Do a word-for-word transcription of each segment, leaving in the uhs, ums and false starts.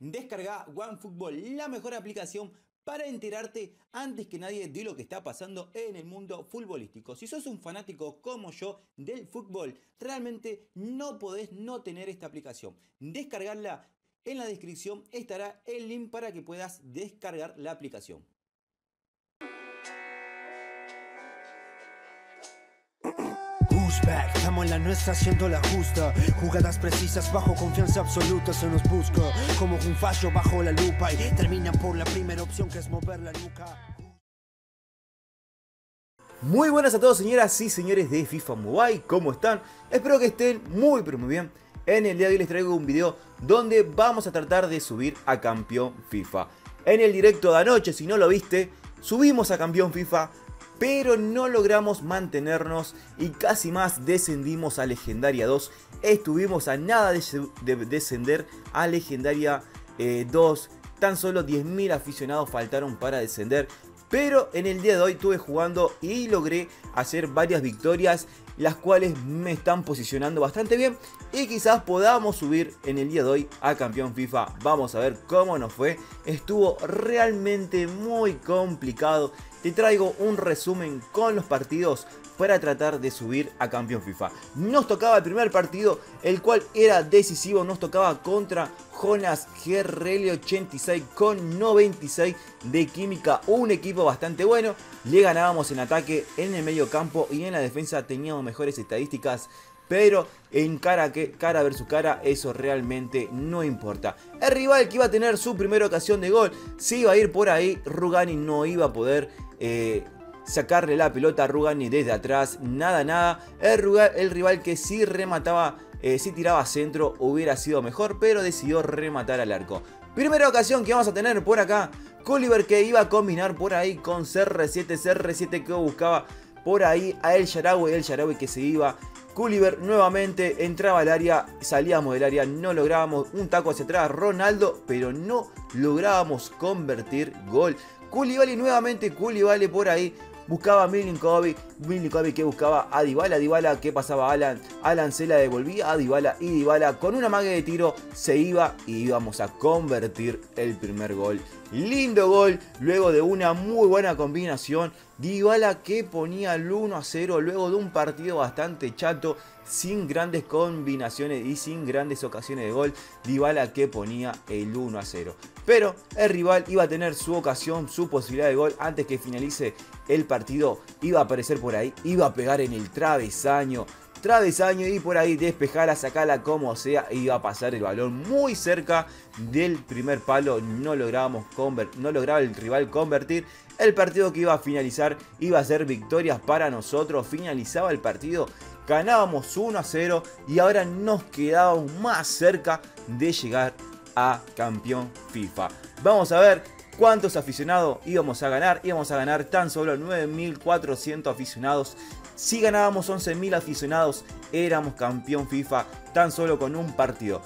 Descarga OneFootball, la mejor aplicación para enterarte antes que nadie de lo que está pasando en el mundo futbolístico. Si sos un fanático como yo del fútbol, realmente no podés no tener esta aplicación. Descargarla, en la descripción estará el link para que puedas descargar la aplicación. Back. Estamos en la nuestra haciendo la justa. Jugadas precisas bajo confianza absoluta. Se nos busca como un fallo bajo la lupa y termina por la primera opción que es mover la nuca. Muy buenas a todos, señoras y señores de FIFA Mobile. ¿Cómo están? Espero que estén muy pero muy bien. En el día de hoy les traigo un video donde vamos a tratar de subir a Campeón FIFA. En el directo de anoche, si no lo viste, subimos a Campeón FIFA, pero no logramos mantenernos y casi más descendimos a Legendaria dos. Estuvimos a nada de, de descender a Legendaria eh, dos. Tan solo diez mil aficionados faltaron para descender. Pero en el día de hoy estuve jugando y logré hacer varias victorias, las cuales me están posicionando bastante bien. Y quizás podamos subir en el día de hoy a Campeón FIFA. Vamos a ver cómo nos fue. Estuvo realmente muy complicado. Te traigo un resumen con los partidos para tratar de subir a Campeón FIFA. Nos tocaba el primer partido, el cual era decisivo. Nos tocaba contra Jonas Gerrelli, ochenta y seis con noventa y seis de química. Un equipo bastante bueno. Le ganábamos en ataque, en el medio campo y en la defensa teníamos mejores estadísticas. Pero en cara, que, cara versus cara, eso realmente no importa. El rival que iba a tener su primera ocasión de gol, si iba a ir por ahí, Rugani no iba a poder eh, sacarle la pelota a Rugani desde atrás. Nada, nada. El, Ruga, el rival que sí remataba, eh, si tiraba centro, hubiera sido mejor, pero decidió rematar al arco. Primera ocasión que vamos a tener por acá. Culliver que iba a combinar por ahí con C R siete, C R siete que buscaba por ahí a El Shaarawy, El Shaarawy que se iba. Culliver nuevamente entraba al área, salíamos del área, no lográbamos un taco hacia atrás, Ronaldo, pero no lográbamos convertir gol. Koulibaly nuevamente, Koulibaly por ahí, buscaba a Milinkovic, Milinkovic que buscaba a Dybala, Dybala que pasaba a Alan, Alan se la devolvía a Dybala y Dybala con una amague de tiro se iba y íbamos a convertir el primer gol. Lindo gol, luego de una muy buena combinación. Dybala que ponía el uno a cero luego de un partido bastante chato, sin grandes combinaciones y sin grandes ocasiones de gol. Dybala que ponía el uno a cero. Pero el rival iba a tener su ocasión, su posibilidad de gol antes que finalice el partido. Iba a aparecer por ahí, iba a pegar en el travesaño. Travesaño y por ahí despejarla, sacarla como sea, iba a pasar el balón muy cerca del primer palo. No lográbamos convertir, no lograba el rival convertir. El partido que iba a finalizar iba a ser victorias para nosotros. Finalizaba el partido, ganábamos uno a cero y ahora nos quedábamos más cerca de llegar a Campeón FIFA. Vamos a ver cuántos aficionados íbamos a ganar. Íbamos a ganar tan solo nueve mil cuatrocientos aficionados. Si ganábamos once mil aficionados, éramos Campeón FIFA tan solo con un partido.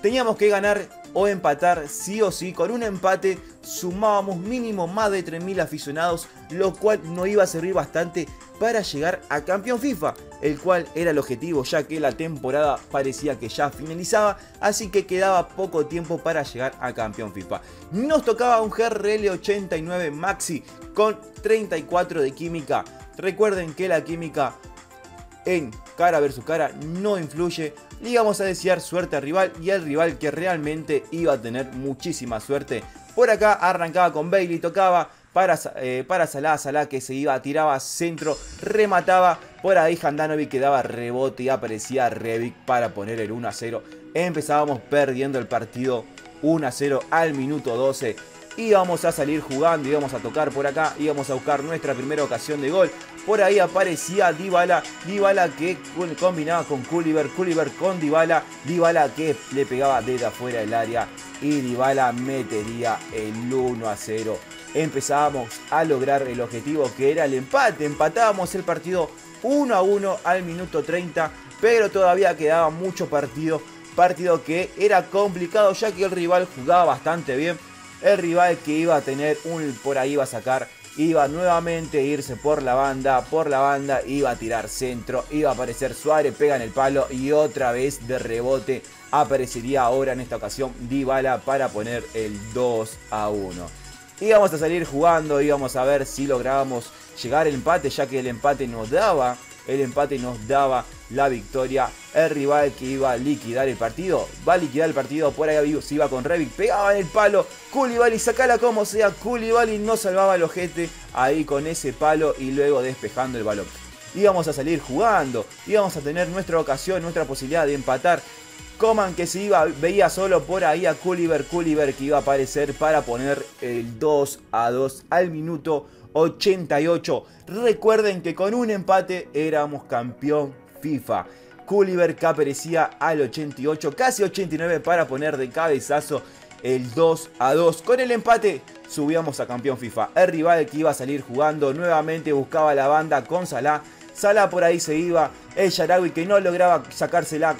Teníamos que ganar o empatar sí o sí. Con un empate sumábamos mínimo más de tres mil aficionados, lo cual nos iba a servir bastante para llegar a Campeón FIFA, el cual era el objetivo, ya que la temporada parecía que ya finalizaba, así que quedaba poco tiempo para llegar a Campeón FIFA. Nos tocaba un G R L ochenta y nueve Maxi con treinta y cuatro de química. Recuerden que la química en cara versus cara no influye. Le íbamos a desear suerte al rival y el rival que realmente iba a tener muchísima suerte. Por acá arrancaba con Bailey, tocaba para, eh, para Salah, Salah que se iba, tiraba centro, remataba. Por ahí Handanovic que daba rebote y aparecía Rebic para poner el uno a cero. Empezábamos perdiendo el partido uno a cero al minuto doce. Íbamos a salir jugando, íbamos a tocar por acá, íbamos a buscar nuestra primera ocasión de gol. Por ahí aparecía Dybala, Dybala que combinaba con Culliver, Culliver con Dybala, Dybala que le pegaba desde afuera del área y Dybala metería el uno a cero. Empezábamos a lograr el objetivo que era el empate, empatábamos el partido uno a uno al minuto treinta, pero todavía quedaba mucho partido, partido que era complicado ya que el rival jugaba bastante bien. El rival que iba a tener un por ahí iba a sacar iba nuevamente a irse por la banda, por la banda, iba a tirar centro, iba a aparecer Suárez, pega en el palo y otra vez de rebote aparecería ahora en esta ocasión Dybala para poner el dos a uno. Íbamos a salir jugando, íbamos a ver si lográbamos llegar al empate, ya que el empate nos daba, el empate nos daba la victoria. El rival que iba a liquidar el partido, va a liquidar el partido, por ahí se iba con Rebic, pegaba en el palo, Koulibaly, sacala como sea, Koulibaly no salvaba el ojete ahí con ese palo y luego despejando el balón. Íbamos a salir jugando, íbamos a tener nuestra ocasión, nuestra posibilidad de empatar. Coman que se iba, veía solo por ahí a Culliver, Culliver que iba a aparecer para poner el dos a dos al minuto ochenta y ocho. Recuerden que con un empate éramos campeón FIFA. Culliver que aparecía al ochenta y ocho, casi ochenta y nueve, para poner de cabezazo el dos a dos. Con el empate subíamos a campeón FIFA. El rival que iba a salir jugando nuevamente buscaba la banda con Salah. Salah por ahí se iba, el Shaarawy que no lograba sacársela.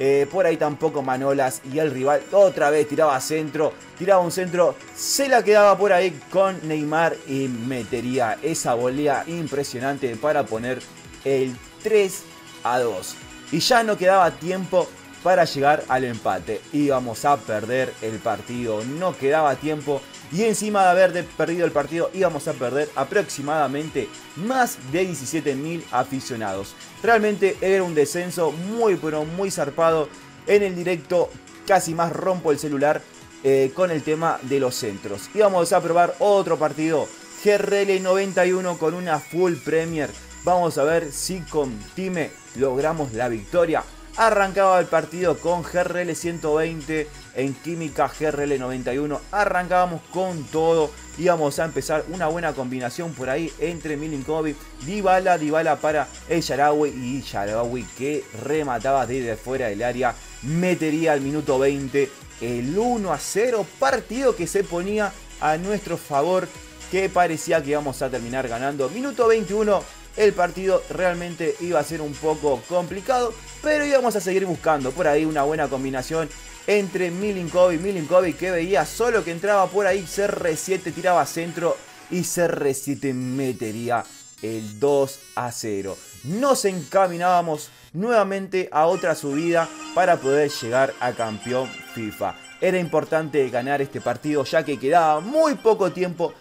Eh, por ahí tampoco Manolas, y el rival otra vez tiraba centro, tiraba un centro, se la quedaba por ahí con Neymar y metería esa volea impresionante para poner el tres a dos. Y ya no quedaba tiempo para llegar al empate, íbamos a perder el partido, no quedaba tiempo, y encima de haber perdido el partido íbamos a perder aproximadamente más de diecisiete mil aficionados. Realmente era un descenso muy pero muy zarpado. En el directo casi más rompo el celular eh, con el tema de los centros. Íbamos a probar otro partido, G R L noventa y uno con una full Premier. Vamos a ver si con Time logramos la victoria. Arrancaba el partido con G R L ciento veinte en química, G R L noventa y uno. Arrancábamos con todo. Íbamos a empezar una buena combinación por ahí entre Milinkovic, Dybala, Dybala para El Shaarawy, y Shaarawy que remataba desde fuera del área. Metería al minuto veinte el uno a cero. Partido que se ponía a nuestro favor, que parecía que íbamos a terminar ganando. Minuto veintiuno. El partido realmente iba a ser un poco complicado, pero íbamos a seguir buscando por ahí una buena combinación entre Milinkovic, Milinkovic que veía solo que entraba por ahí, C R siete tiraba centro y C R siete metería el dos a cero. Nos encaminábamos nuevamente a otra subida para poder llegar a campeón FIFA. Era importante ganar este partido ya que quedaba muy poco tiempo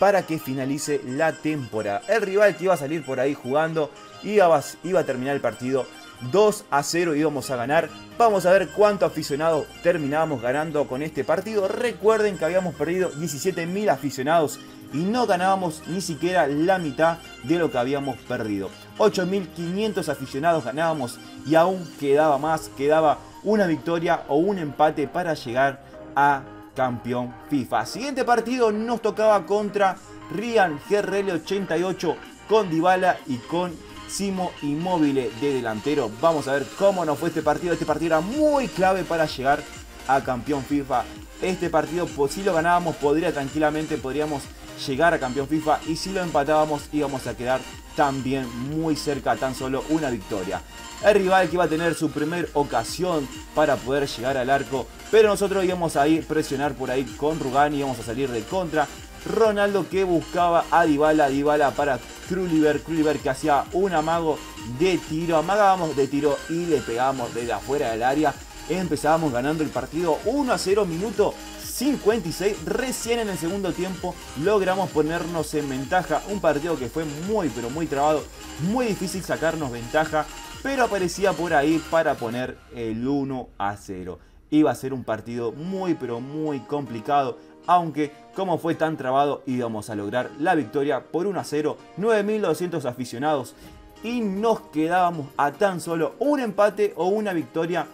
para que finalice la temporada. El rival que iba a salir por ahí jugando iba, iba a terminar el partido dos a cero, íbamos a ganar. Vamos a ver cuánto aficionado terminábamos ganando con este partido. Recuerden que habíamos perdido diecisiete mil aficionados y no ganábamos ni siquiera la mitad de lo que habíamos perdido. ocho mil quinientos aficionados ganábamos y aún quedaba más, quedaba una victoria o un empate para llegar a campeón FIFA. Siguiente partido nos tocaba contra Rian, G R L ochenta y ocho con Dybala y con Simo Immobile de delantero. Vamos a ver cómo nos fue este partido. Este partido era muy clave para llegar a campeón FIFA. Este partido, pues, si lo ganábamos, podría tranquilamente, podríamos llegar a campeón FIFA, y si lo empatábamos íbamos a quedar también muy cerca, tan solo una victoria. El rival que iba a tener su primer ocasión para poder llegar al arco, pero nosotros íbamos a ir presionar por ahí con Rugani, íbamos a salir de contra. Ronaldo que buscaba a Dybala, Dybala para Culliver, Culliver que hacía un amago de tiro, amagábamos de tiro y le pegábamos desde afuera del área. Empezábamos ganando el partido uno a cero, minuto cincuenta y seis. Recién en el segundo tiempo logramos ponernos en ventaja. Un partido que fue muy pero muy trabado, muy difícil sacarnos ventaja, pero aparecía por ahí para poner el uno a cero. Iba a ser un partido muy pero muy complicado, aunque como fue tan trabado íbamos a lograr la victoria por uno a cero. nueve mil doscientos aficionados y nos quedábamos a tan solo un empate o una victoria.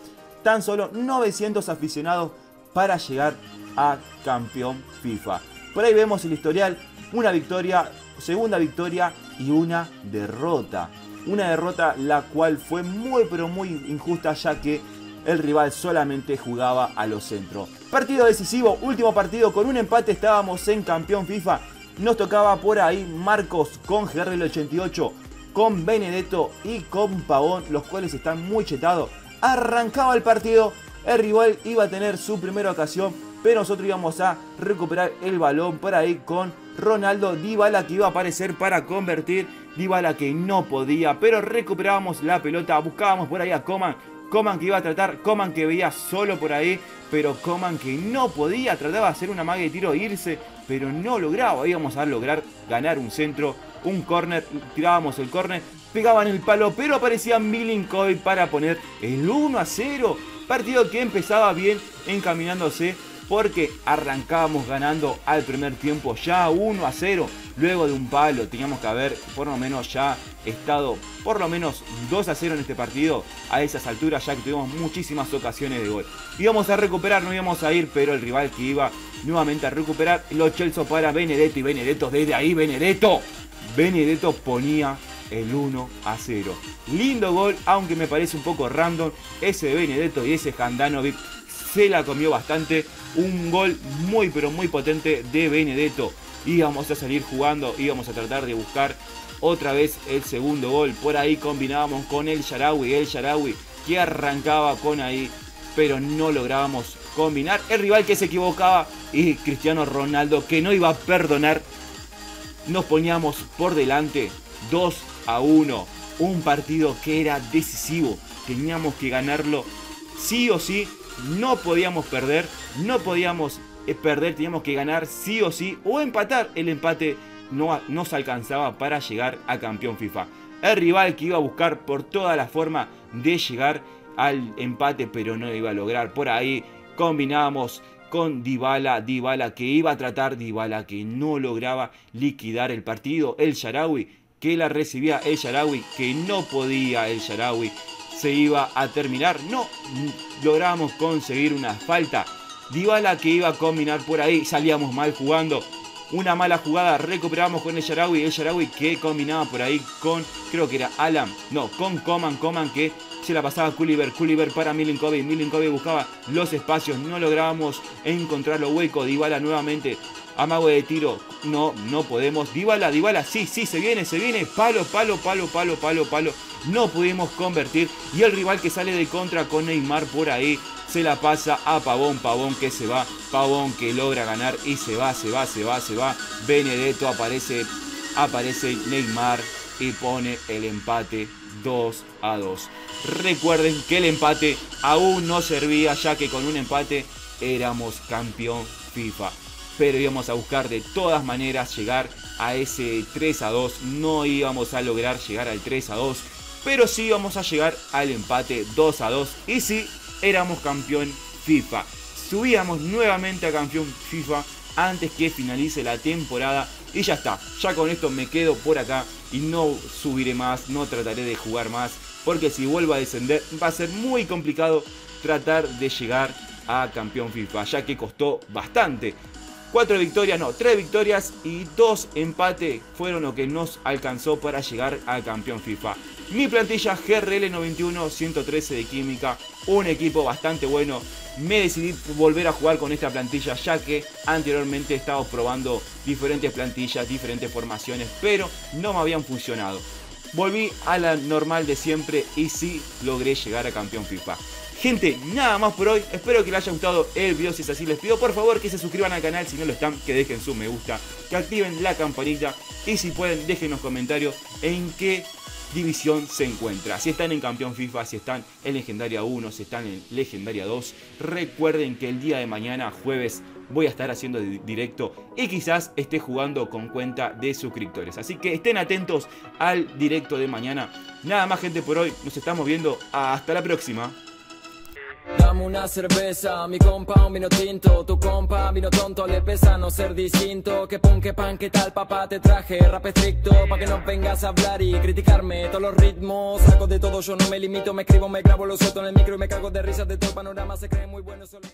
Tan solo novecientos aficionados para llegar a campeón FIFA. Por ahí vemos el historial, una victoria, segunda victoria y una derrota. Una derrota la cual fue muy pero muy injusta, ya que el rival solamente jugaba a los centros. Partido decisivo, último partido, con un empate estábamos en campeón FIFA. Nos tocaba por ahí Marcos con G R L ochenta y ocho, con Benedetto y con Pavón, los cuales están muy chetados. Arrancaba el partido, el rival iba a tener su primera ocasión pero nosotros íbamos a recuperar el balón para ir con Ronaldo Dybala, que iba a aparecer para convertir. Dybala que no podía, pero recuperábamos la pelota, buscábamos por ahí a Coman. Coman que iba a tratar, Coman que veía solo por ahí, pero Coman que no podía, trataba de hacer una mague de tiro e irse, pero no lograba. Íbamos a lograr ganar un centro, un córner, tirábamos el córner, pegaban el palo, pero aparecía Milinkovic para poner el uno a cero. Partido que empezaba bien, encaminándose, porque arrancábamos ganando al primer tiempo ya uno a cero. Luego de un palo teníamos que haber por lo menos ya estado por lo menos dos a cero en este partido a esas alturas, ya que tuvimos muchísimas ocasiones de gol. Íbamos a recuperar, no íbamos a ir, pero el rival que iba nuevamente a recuperar. Los Chelsea para Benedetto y Benedetto desde ahí, Benedetto. Benedetto ponía el uno a cero. Lindo gol, aunque me parece un poco random. Ese de Benedetto y ese Handanovic se la comió bastante. Un gol muy pero muy potente de Benedetto. Íbamos a salir jugando, íbamos a tratar de buscar otra vez el segundo gol. Por ahí combinábamos con El Shaarawy, El Shaarawy que arrancaba con ahí, pero no lográbamos combinar. El rival que se equivocaba y Cristiano Ronaldo que no iba a perdonar. Nos poníamos por delante dos a uno. Un partido que era decisivo, teníamos que ganarlo sí o sí. No podíamos perder, no podíamos perder, teníamos que ganar sí o sí o empatar. El empate no nos alcanzaba para llegar a campeón FIFA. El rival que iba a buscar por toda la forma de llegar al empate, pero no lo iba a lograr. Por ahí combinábamos con Dybala, Dybala que iba a tratar, Dybala que no lograba liquidar el partido. El Shaarawy que la recibía, El Shaarawy que no podía, El Shaarawy se iba a terminar, no logramos conseguir una falta. Dybala que iba a combinar por ahí, salíamos mal jugando, una mala jugada, recuperamos con El Shaarawy, El Shaarawy que combinaba por ahí con, creo que era Alan, no, con Coman, Coman que se la pasaba a Culliver, Culliver para Milinkovic, Milinkovic buscaba los espacios, no lográbamos encontrar los huecos. Dybala nuevamente, amago de tiro, no, no podemos. Dybala, Dybala, sí, sí, se viene, se viene, palo, palo, palo, palo, palo, palo. No pudimos convertir y el rival que sale de contra con Neymar por ahí se la pasa a Pavón, Pavón que se va, Pavón que logra ganar y se va, se va, se va, se va. Benedetto aparece, aparece Neymar y pone el empate dos a dos. Recuerden que el empate aún no servía, ya que con un empate éramos campeón FIFA. Pero íbamos a buscar de todas maneras llegar a ese tres a dos. No íbamos a lograr llegar al tres a dos. Pero sí íbamos a llegar al empate dos a dos. Y sí, éramos campeón FIFA. Subíamos nuevamente a campeón FIFA antes que finalice la temporada. Y ya está. Ya con esto me quedo por acá. Y no subiré más. No trataré de jugar más. Porque si vuelvo a descender va a ser muy complicado tratar de llegar a campeón FIFA. Ya que costó bastante. Cuatro victorias, no, tres victorias y dos empates fueron lo que nos alcanzó para llegar al campeón FIFA. Mi plantilla G R L noventa y uno, ciento trece de química, un equipo bastante bueno. Me decidí volver a jugar con esta plantilla, ya que anteriormente he estado probando diferentes plantillas, diferentes formaciones, pero no me habían funcionado. Volví a la normal de siempre y sí logré llegar a campeón FIFA. Gente, nada más por hoy, espero que les haya gustado el video, si es así les pido por favor que se suscriban al canal, si no lo están, que dejen su me gusta, que activen la campanita y si pueden dejen los comentarios en qué división se encuentra. Si están en campeón FIFA, si están en legendaria uno, si están en legendaria dos, recuerden que el día de mañana, jueves, voy a estar haciendo directo y quizás esté jugando con cuenta de suscriptores. Así que estén atentos al directo de mañana. Nada más gente por hoy, nos estamos viendo, hasta la próxima. Dame una cerveza, mi compa un vino tinto. Tu compa vino tonto, le pesa no ser distinto. Que pon, que pan, que tal, papá, te traje rap estricto. Pa' que no vengas a hablar y criticarme todos los ritmos. Saco de todo, yo no me limito, me escribo, me grabo, lo suelto en el micro y me cago de risas de todo el panorama. Se cree muy bueno, solo...